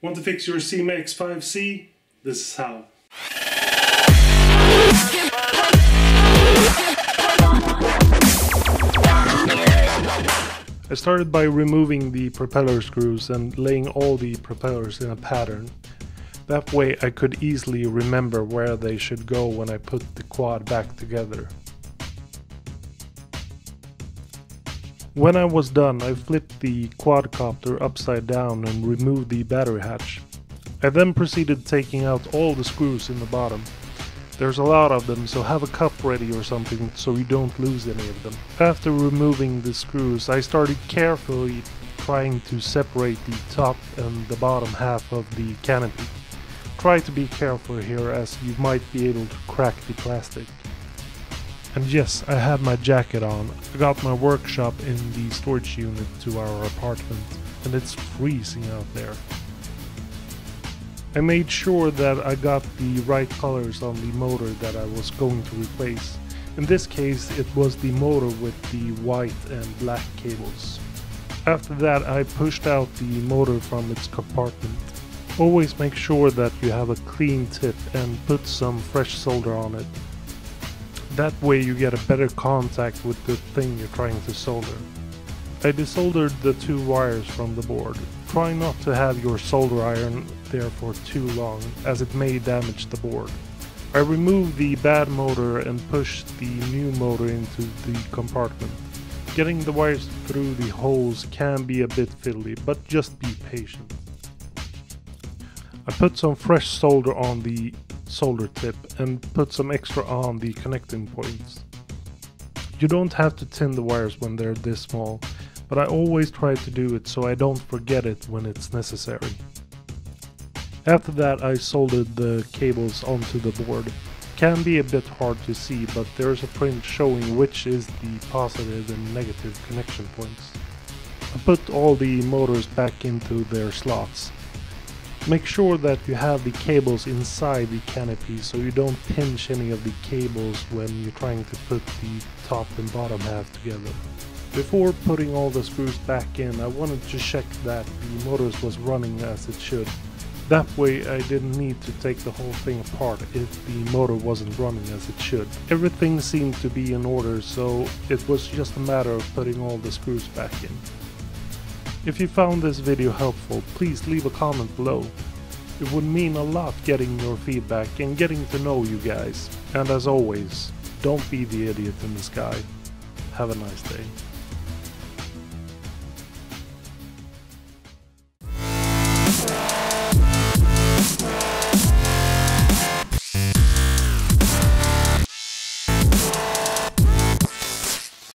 Want to fix your Syma X5C? This is how. I started by removing the propeller screws and laying all the propellers in a pattern. That way I could easily remember where they should go when I put the quad back together. When I was done, I flipped the quadcopter upside down and removed the battery hatch. I then proceeded taking out all the screws in the bottom. There's a lot of them, so have a cup ready or something so you don't lose any of them. After removing the screws, I started carefully trying to separate the top and the bottom half of the canopy. Try to be careful here, as you might be able to crack the plastic. And yes, I had my jacket on. I got my workshop in the storage unit to our apartment, and it's freezing out there. I made sure that I got the right colors on the motor that I was going to replace. In this case, it was the motor with the white and black cables. After that, I pushed out the motor from its compartment. Always make sure that you have a clean tip and put some fresh solder on it. That way you get a better contact with the thing you're trying to solder. I desoldered the two wires from the board. Try not to have your solder iron there for too long, as it may damage the board. I removed the bad motor and pushed the new motor into the compartment. Getting the wires through the holes can be a bit fiddly, but just be patient. I put some fresh solder on the solder tip and put some extra on the connecting points. You don't have to tin the wires when they're this small, but I always try to do it so I don't forget it when it's necessary. After that, I soldered the cables onto the board. It can be a bit hard to see, but there's a print showing which is the positive and negative connection points. I put all the motors back into their slots. Make sure that you have the cables inside the canopy so you don't pinch any of the cables when you're trying to put the top and bottom half together. Before putting all the screws back in, I wanted to check that the motors was running as it should. That way I didn't need to take the whole thing apart if the motor wasn't running as it should. Everything seemed to be in order, so it was just a matter of putting all the screws back in. If you found this video helpful, please leave a comment below. It would mean a lot getting your feedback and getting to know you guys. And as always, don't be the idiot in the sky. Have a nice day.